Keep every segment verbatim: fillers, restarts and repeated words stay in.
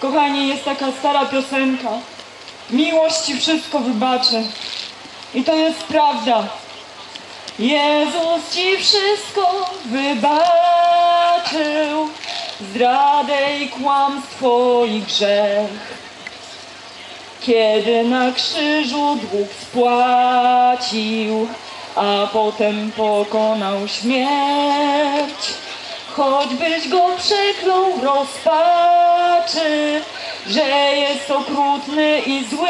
Kochani, jest taka stara piosenka. Miłość ci wszystko wybaczy. I to jest prawda. Jezus ci wszystko wybaczył, zdradę i kłamstwo i grzech. Kiedy na krzyżu dług spłacił, a potem pokonał śmierć. Choćbyś go przeklął w rozpaczy, że jest okrutny i zły,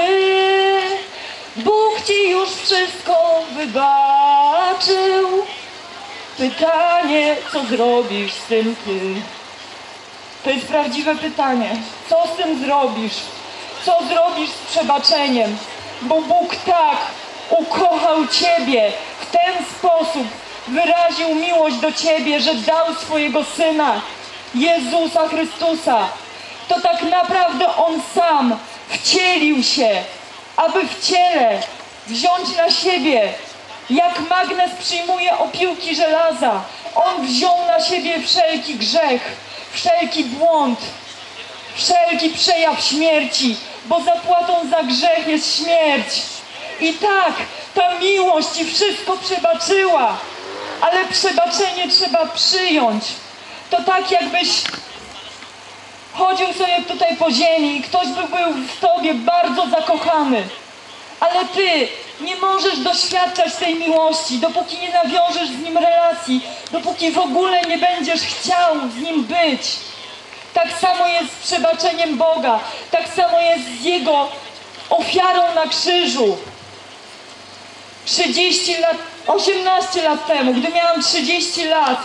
Bóg ci już wszystko wybaczył. Pytanie, co zrobisz z tym ty? To jest prawdziwe pytanie. Co z tym zrobisz? Co zrobisz z przebaczeniem? Bo Bóg tak ukochał ciebie, w ten sposób wyraził miłość do ciebie, że dał swojego Syna, Jezusa Chrystusa. To tak naprawdę On sam wcielił się, aby w ciele wziąć na siebie, jak magnes przyjmuje opiłki żelaza. On wziął na siebie wszelki grzech, wszelki błąd, wszelki przejaw śmierci, bo zapłatą za grzech jest śmierć. I tak, ta miłość ci wszystko przebaczyła, ale przebaczenie trzeba przyjąć. To tak, jakbyś chodził sobie tutaj po ziemi i ktoś by był w tobie bardzo zakochany, ale ty nie możesz doświadczać tej miłości, dopóki nie nawiążesz z nim relacji, dopóki w ogóle nie będziesz chciał z nim być. Tak samo jest z przebaczeniem Boga, tak samo jest z Jego ofiarą na krzyżu. trzydzieści lat, osiemnaście lat temu, gdy miałam trzydzieści lat,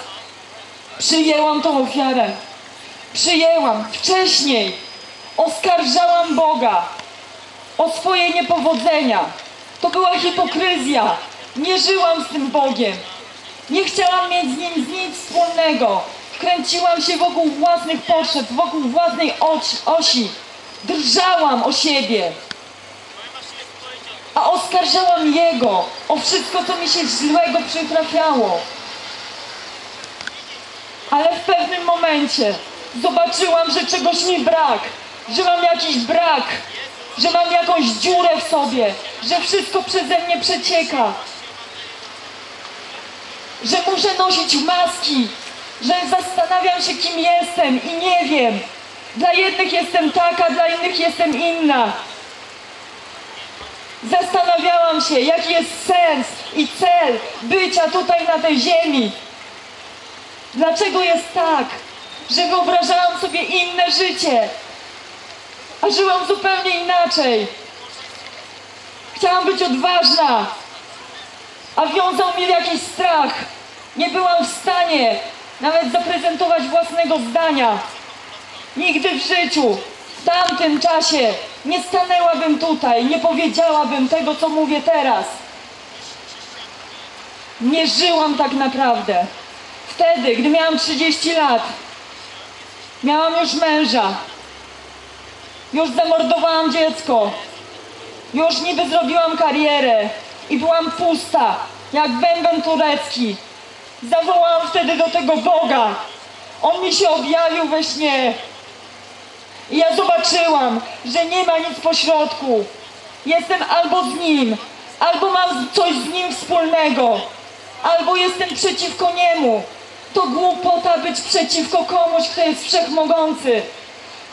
przyjęłam tą ofiarę. Przyjęłam. Wcześniej oskarżałam Boga o swoje niepowodzenia. To była hipokryzja. Nie żyłam z tym Bogiem. Nie chciałam mieć z Nim nic wspólnego. Kręciłam się wokół własnych potrzeb, wokół własnej osi. Drżałam o siebie. A oskarżałam Jego o wszystko, co mi się złego przytrafiało. Ale w pewnym momencie zobaczyłam, że czegoś mi brak, że mam jakiś brak, że mam jakąś dziurę w sobie, że wszystko przeze mnie przecieka, że muszę nosić maski, że zastanawiam się, kim jestem i nie wiem. Dla jednych jestem taka, dla innych jestem inna. Zastanawiałam się, jaki jest sens i cel bycia tutaj na tej ziemi. Dlaczego jest tak, że wyobrażałam sobie inne życie, a żyłam zupełnie inaczej? Chciałam być odważna, a wiązał mnie jakiś strach. Nie byłam w stanie nawet zaprezentować własnego zdania. Nigdy w życiu, w tamtym czasie, nie stanęłabym tutaj, nie powiedziałabym tego, co mówię teraz. Nie żyłam tak naprawdę. Wtedy, gdy miałam trzydzieści lat, miałam już męża, już zamordowałam dziecko, już niby zrobiłam karierę i byłam pusta, jak bęben turecki. Zawołałam wtedy do tego Boga. On mi się objawił we śnie. I ja zobaczyłam, że nie ma nic pośrodku. Jestem albo z Nim, albo mam coś z Nim wspólnego, albo jestem przeciwko Niemu. To głupota być przeciwko komuś, kto jest wszechmogący.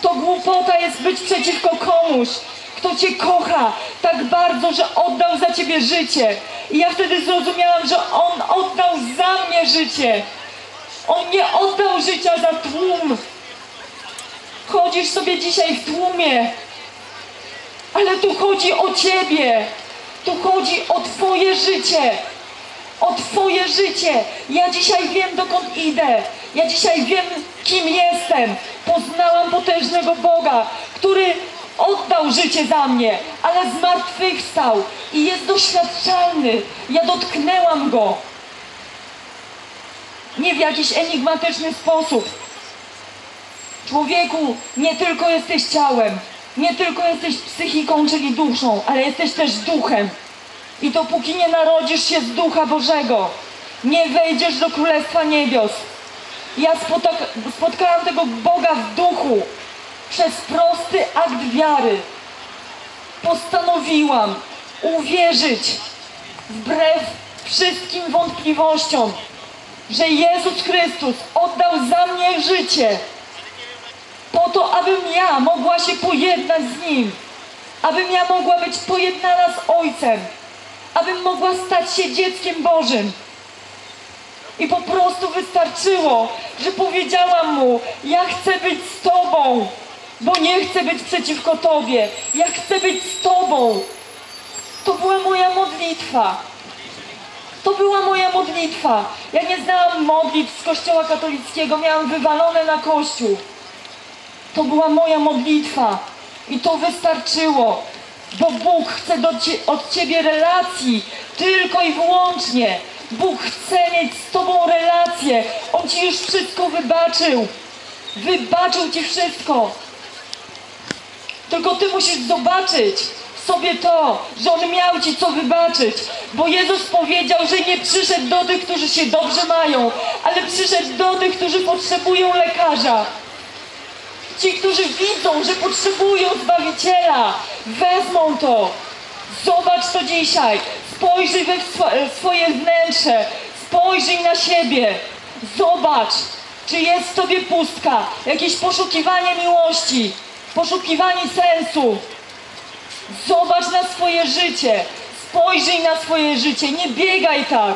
To głupota jest być przeciwko komuś, kto cię kocha tak bardzo, że oddał za ciebie życie. I ja wtedy zrozumiałam, że On oddał za mnie życie. On nie oddał życia za tłum. Chodzisz sobie dzisiaj w tłumie, ale tu chodzi o ciebie. Tu chodzi o twoje życie. O twoje życie. Ja dzisiaj wiem, dokąd idę. Ja dzisiaj wiem, kim jestem. Poznałam potężnego Boga, który oddał życie za mnie, ale zmartwychwstał i jest doświadczalny. Ja dotknęłam Go. Nie w jakiś enigmatyczny sposób. Człowieku, nie tylko jesteś ciałem, nie tylko jesteś psychiką, czyli duszą, ale jesteś też duchem. I dopóki nie narodzisz się z Ducha Bożego, nie wejdziesz do Królestwa Niebios. Ja spotka- spotkałam tego Boga w duchu. przez prosty akt wiary postanowiłam uwierzyć wbrew wszystkim wątpliwościom, że Jezus Chrystus oddał za mnie życie po to, abym ja mogła się pojednać z Nim, abym ja mogła być pojednana z Ojcem, abym mogła stać się dzieckiem Bożym. I po prostu wystarczyło, że powiedziałam Mu: ja chcę być z Tobą, bo nie chcę być przeciwko Tobie. Ja chcę być z Tobą. To była moja modlitwa. To była moja modlitwa. Ja nie znałam modlitw z kościoła katolickiego, miałam wywalone na kościół. To była moja modlitwa. I to wystarczyło, bo Bóg chce do cie, od Ciebie relacji tylko i wyłącznie. Bóg chce mieć z Tobą relację. On Ci już wszystko wybaczył. Wybaczył Ci wszystko. Tylko Ty musisz zobaczyć sobie to, że On miał Ci co wybaczyć. Bo Jezus powiedział, że nie przyszedł do tych, którzy się dobrze mają, ale przyszedł do tych, którzy potrzebują lekarza. Ci, którzy widzą, że potrzebują Zbawiciela, wezmą to. Zobacz to dzisiaj. Spojrzyj we swoje wnętrze. Spojrzyj na siebie. Zobacz, czy jest w Tobie pustka, jakieś poszukiwanie miłości, poszukiwanie sensu. Zobacz na swoje życie. Spojrzyj na swoje życie. Nie biegaj tak.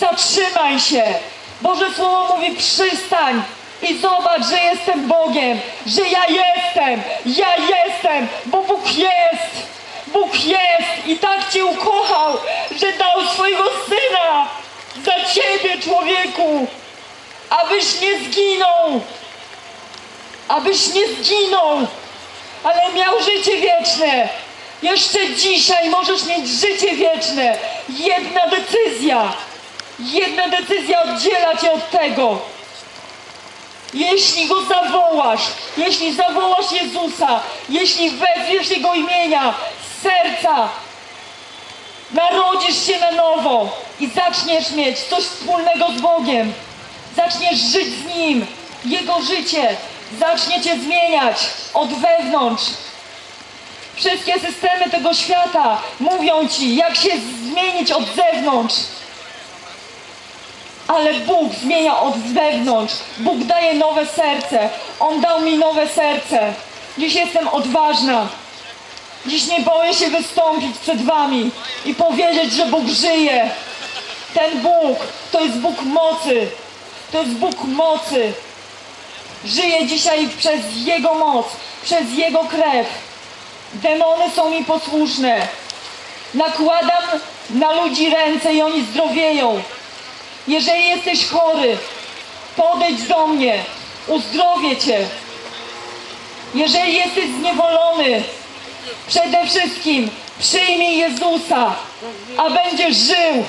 Zatrzymaj się. Boże Słowo mówi: przystań i zobacz, że jestem Bogiem, że ja jestem, ja jestem, bo Bóg jest, Bóg jest i tak Cię ukochał, że dał swojego Syna za Ciebie, człowieku, abyś nie zginął, abyś nie zginął, ale miał życie wieczne. Jeszcze dzisiaj możesz mieć życie wieczne. Jedna decyzja, jedna decyzja oddziela Cię od tego. Jeśli Go zawołasz, jeśli zawołasz Jezusa, jeśli wezwiesz Jego imienia z serca, narodzisz się na nowo i zaczniesz mieć coś wspólnego z Bogiem. Zaczniesz żyć z Nim. Jego życie zacznie Cię zmieniać od wewnątrz. Wszystkie systemy tego świata mówią Ci, jak się zmienić od zewnątrz. Ale Bóg zmienia od wewnątrz. Bóg daje nowe serce. On dał mi nowe serce. Dziś jestem odważna. Dziś nie boję się wystąpić przed Wami i powiedzieć, że Bóg żyje. Ten Bóg to jest Bóg mocy. To jest Bóg mocy. Żyję dzisiaj przez Jego moc, przez Jego krew. Demony są mi posłuszne. Nakładam na ludzi ręce i oni zdrowieją. Jeżeli jesteś chory, podejdź do mnie, uzdrowię Cię. Jeżeli jesteś zniewolony, przede wszystkim przyjmij Jezusa, a będziesz żył,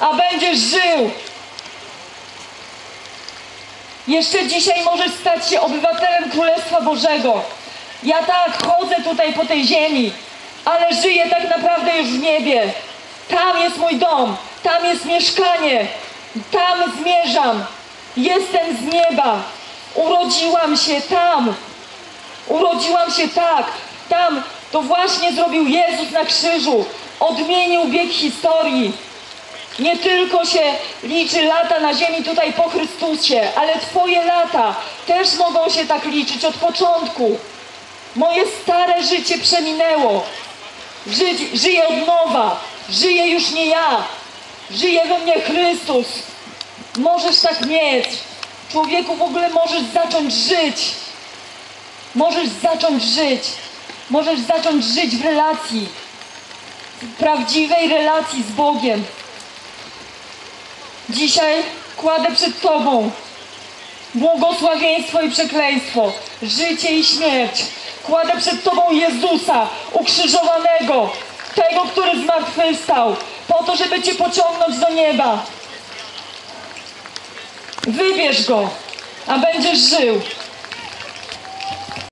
a będziesz żył. Jeszcze dzisiaj możesz stać się obywatelem Królestwa Bożego. Ja tak chodzę tutaj po tej ziemi, ale żyję tak naprawdę już w niebie. Tam jest mój dom, tam jest mieszkanie. Tam zmierzam. Jestem z nieba. Urodziłam się tam. Urodziłam się tak. Tam to właśnie zrobił Jezus na krzyżu. Odmienił bieg historii. Nie tylko się liczy lata na ziemi tutaj po Chrystusie, ale Twoje lata też mogą się tak liczyć od początku. Moje stare życie przeminęło. Ży- żyję od nowa. Żyję już nie ja. Żyje we mnie Chrystus. Możesz tak mieć. Człowieku, w ogóle możesz zacząć żyć. Możesz zacząć żyć. Możesz zacząć żyć w relacji. W prawdziwej relacji z Bogiem. Dzisiaj kładę przed Tobą błogosławieństwo i przekleństwo. Życie i śmierć. Kładę przed Tobą Jezusa ukrzyżowanego. Tego, który zmartwychwstał. Po to, żeby Cię pociągnąć do nieba. Wybierz Go, a będziesz żył.